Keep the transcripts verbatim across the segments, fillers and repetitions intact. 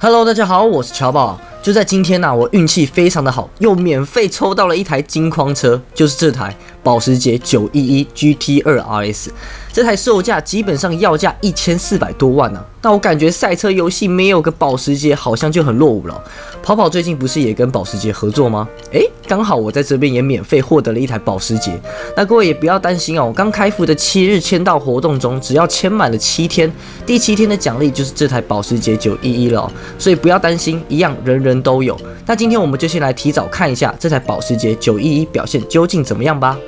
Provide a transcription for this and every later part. Hello， 大家好，我是乔宝。就在今天呢、啊，我运气非常的好，又免费抽到了一台金框车，就是这台保时捷九一一 G T 二 R S。这台售价基本上要价一千四百多万啊，但我感觉赛车游戏没有个保时捷好像就很落伍了。跑跑最近不是也跟保时捷合作吗？诶，刚好我在这边也免费获得了一台保时捷。那各位也不要担心啊，我刚开服的七日签到活动中，只要签满了七天，第七天的奖励就是这台保时捷九一一了、哦。 所以不要担心，一样人人都有。那今天我们就先来提早看一下这台保时捷九一一表现究竟怎么样吧。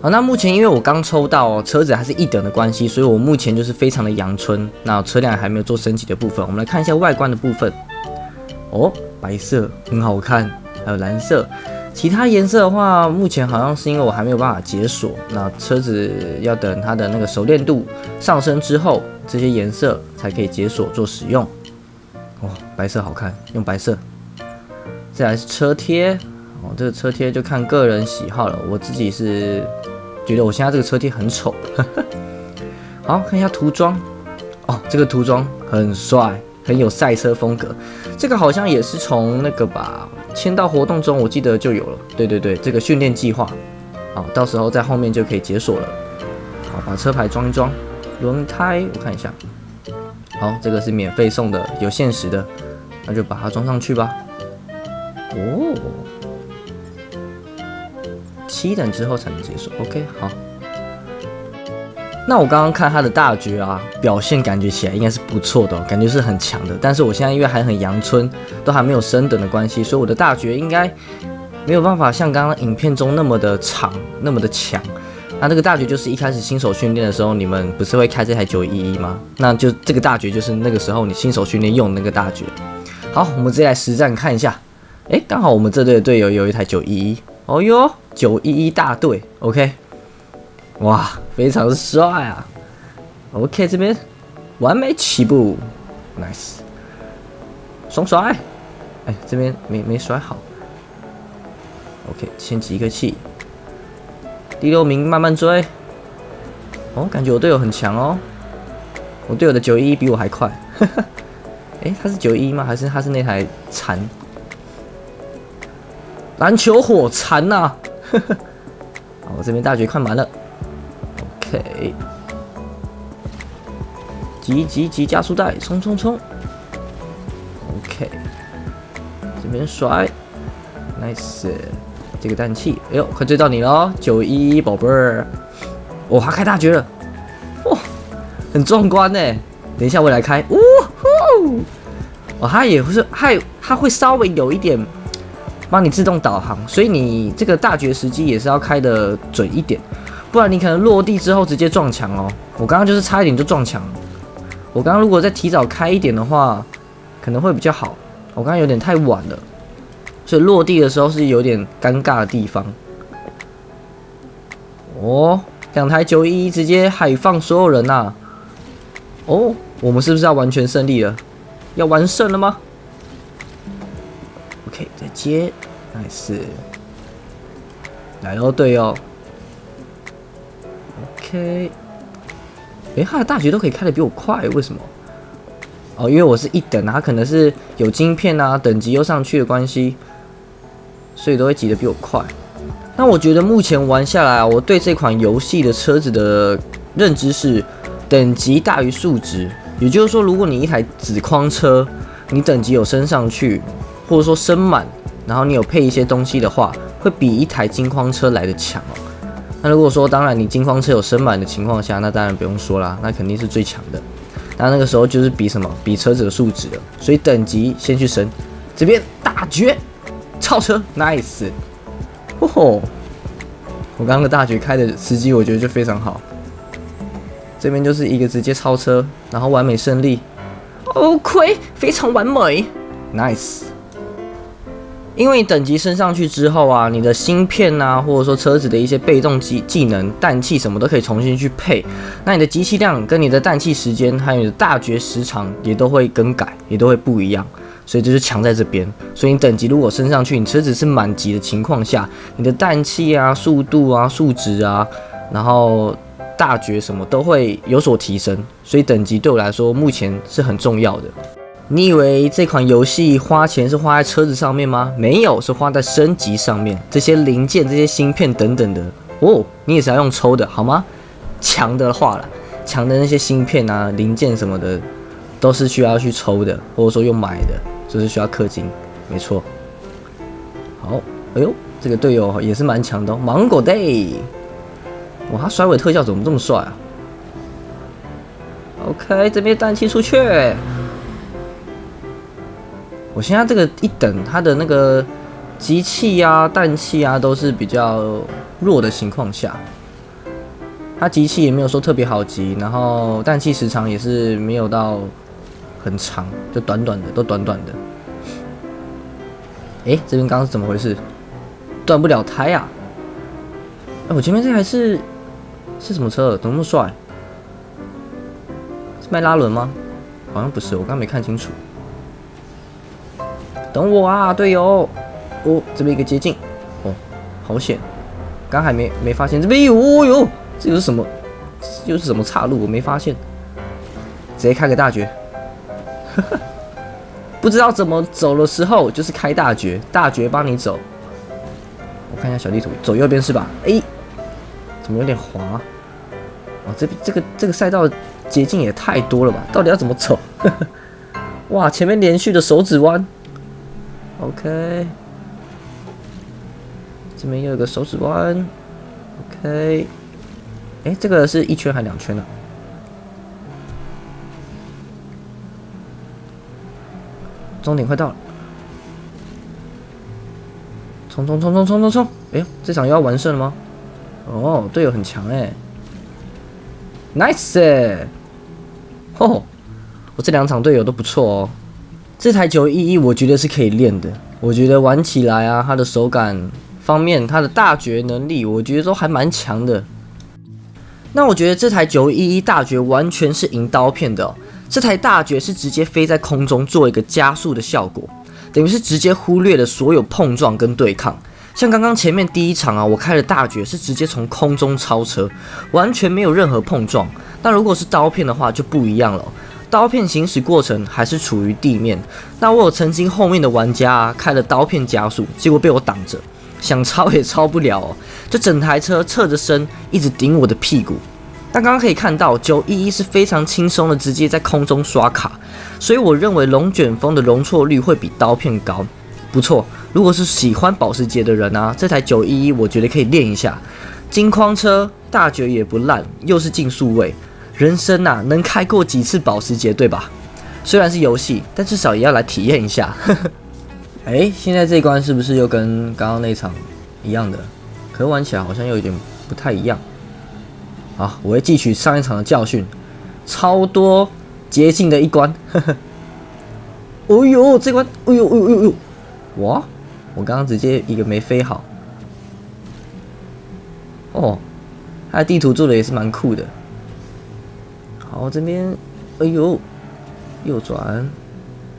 好，那目前因为我刚抽到、哦、车子还是一等的关系，所以我目前就是非常的阳春。那车辆还没有做升级的部分，我们来看一下外观的部分。哦，白色很好看，还有蓝色。其他颜色的话，目前好像是因为我还没有办法解锁，那车子要等它的那个熟练度上升之后，这些颜色才可以解锁做使用。 哦，白色好看，用白色。再来是车贴，哦，这个车贴就看个人喜好了。我自己是觉得我现在这个车贴很丑。好，看一下涂装，哦，这个涂装很帅，很有赛车风格。这个好像也是从那个吧签到活动中我记得就有了。对对对，这个训练计划，好，到时候在后面就可以解锁了。好，把车牌装一装，轮胎我看一下。 好，这个是免费送的，有限时的，那就把它装上去吧。哦，七等之后才能解锁。OK， 好。那我刚刚看它的大局啊，表现感觉起来应该是不错的、哦，感觉是很强的。但是我现在因为还很阳春，都还没有升等的关系，所以我的大局应该没有办法像刚刚影片中那么的长，那么的强。 那这个大绝就是一开始新手训练的时候，你们不是会开这台九一一吗？那就这个大绝就是那个时候你新手训练用的那个大绝。好，我们直接来实战看一下。哎，刚好我们这队的队友有一台九一一，哦哟， 九一一大队 ，OK， 哇，非常帅啊 ！OK， 这边完美起步 ，nice， 双甩，哎，这边没没甩好 ，OK， 先集个气。 第六名慢慢追，哦，感觉我队友很强哦，我队友的九一一比我还快，哎，他是九一一吗？还是他是那台蝉？篮球火蝉呐、啊！好，我这边大局快满了 ，OK， 急急急加速带，冲冲冲 ，OK， 这边甩 ，nice。 这个氮气，哎呦，快追到你了， 九一一宝贝儿！哇，他开大绝了，哇，很壮观呢。等一下我来开，呜呼！哦，它也是，它它会稍微有一点帮你自动导航，所以你这个大绝时机也是要开的准一点，不然你可能落地之后直接撞墙哦。我刚刚就是差一点就撞墙，我刚刚如果再提早开一点的话，可能会比较好。我刚刚有点太晚了。 所以落地的时候是有点尴尬的地方。哦，两台九一一直接海放所有人呐、啊！哦，我们是不是要完全胜利了？要完胜了吗 ？OK， 再接 ，nice， 来喽，队友 ，OK， 哎，他的大绝都可以开得比我快，为什么？ 哦，因为我是一等啊，他可能是有晶片啊，等级又上去的关系，所以都会挤得比我快。那我觉得目前玩下来啊，我对这款游戏的车子的认知是等级大于数值，也就是说，如果你一台紫框车，你等级有升上去，或者说升满，然后你有配一些东西的话，会比一台金框车来得强哦。那如果说当然你金框车有升满的情况下，那当然不用说啦，那肯定是最强的。 那那个时候就是比什么，比车子的数值了，所以等级先去升。这边大绝，超车 ，nice！ 哦吼，我刚刚的大绝开的时机，我觉得就非常好。这边就是一个直接超车，然后完美胜利。OK， 非常完美 ，nice！ 因为等级升上去之后啊，你的芯片啊，或者说车子的一些被动技技能、氮气什么都可以重新去配。那你的集气量、跟你的氮气时间，还有你的大绝时长也都会更改，也都会不一样。所以这是强在这边。所以你等级如果升上去，你车子是满级的情况下，你的氮气啊、速度啊、数值啊，然后大绝什么都会有所提升。所以等级对我来说目前是很重要的。你以为这款游戏花钱是花在车子上面吗？没有，是花在升级上面，这些零件、这些芯片等等的哦，你也是要用抽的好吗？强的话啦，强的那些芯片啊、零件什么的，都是需要去抽的，或者说用买的，就是需要氪金，没错。好，哎呦，这个队友也是蛮强的哦，芒果 Day， 哇，他甩尾特效怎么这么帅啊？ OK， 这边氮气出去。我现在这个一等，它的那个机器啊、氮气啊都是比较弱的情况下，它机器也没有说特别好集，然后氮气时长也是没有到很长，就短短的，都短短的。哎、欸，这边刚刚是怎么回事？断不了胎啊！哎、欸，我前面这台是是什么车？怎么那么帅？ 迈拉伦吗？好像不是，我刚没看清楚。等我啊，队友！哦，这边一个接近，哦，好险！刚还没没发现这边有，哦哟，这又是什么？这又是什么岔路？我没发现，直接开个大绝！不知道怎么走的时候，就是开大绝，大绝帮你走。我看一下小地图，走右边是吧？哎、欸，怎么有点滑？哦，这这个这个赛道。 捷径也太多了吧？到底要怎么走？哇，前面连续的手指弯 ，OK， 这边又有个手指弯 ，OK， 哎、欸，这个是一圈还两圈呢、啊？终点快到了，冲冲冲冲冲冲冲！哎呦，这场又要完胜了吗？哦，队友很强哎、欸 ，nice 哎、欸！ 哦，我这两场队友都不错哦。这台九一一我觉得是可以练的，我觉得玩起来啊，它的手感方面，它的大绝能力，我觉得都还蛮强的。那我觉得这台九一一大绝完全是赢刀片的哦。这台大绝是直接飞在空中做一个加速的效果，等于是直接忽略了所有碰撞跟对抗。 像刚刚前面第一场啊，我开的大绝是直接从空中超车，完全没有任何碰撞。那如果是刀片的话就不一样了，刀片行驶过程还是处于地面。那我有曾经后面的玩家啊，开了刀片加速，结果被我挡着，想超也超不了哦。就整台车侧着身一直顶我的屁股。那刚刚可以看到九一一是非常轻松的，直接在空中刷卡，所以我认为龙卷风的容错率会比刀片高。 不错，如果是喜欢保时捷的人啊，这台九一一我觉得可以练一下。金框车大绝也不烂，又是竞速位，人生啊能开过几次保时捷对吧？虽然是游戏，但至少也要来体验一下。哎欸，现在这一关是不是又跟刚刚那场一样的？可玩起来好像又有点不太一样。好，我会汲取上一场的教训，超多捷径的一关。哦呦，这关，哦呦，哦呦，哦呦。 哇！我刚刚直接一个没飞好。哦，它的地图做的也是蛮酷的。好，这边，哎呦，右转。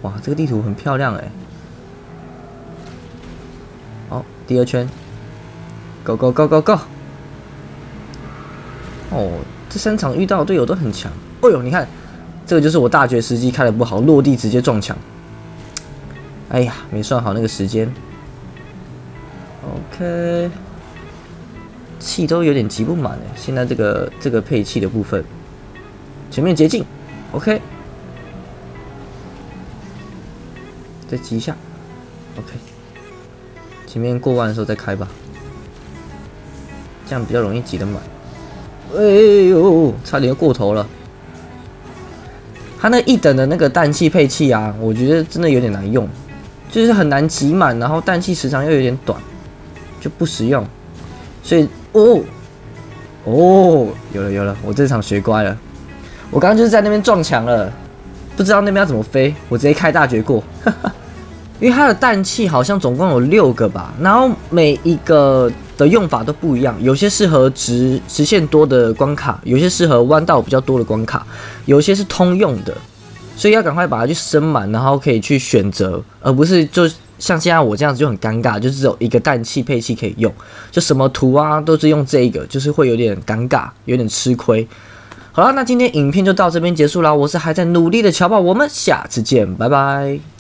哇，这个地图很漂亮哎。好，第二圈 ，Go Go Go Go Go。哦，这三场遇到的队友都很强。哎呦，你看，这个就是我大绝时机开的不好，落地直接撞墙。 哎呀，没算好那个时间。OK， 气都有点集不满了。现在这个这个配气的部分，前面捷径 ，OK， 再集一下 ，OK， 前面过弯的时候再开吧，这样比较容易集得满。哎呦，差点要过头了。它那一等的那个氮气配气啊，我觉得真的有点难用。 就是很难挤满，然后氮气时长又有点短，就不实用。所以，哦，哦，有了有了，我这场学乖了。我刚刚就是在那边撞墙了，不知道那边要怎么飞，我直接开大绝过。因为它的氮气好像总共有六个吧，然后每一个的用法都不一样，有些适合直直线多的关卡，有些适合弯道比较多的关卡，有些是通用的。 所以要赶快把它去升满，然后可以去选择，而不是就像现在我这样子就很尴尬，就是只有一个氮气配器可以用，就什么图啊都是用这一个，就是会有点尴尬，有点吃亏。好了，那今天影片就到这边结束了，我是还在努力的乔宝，我们下次见，拜拜。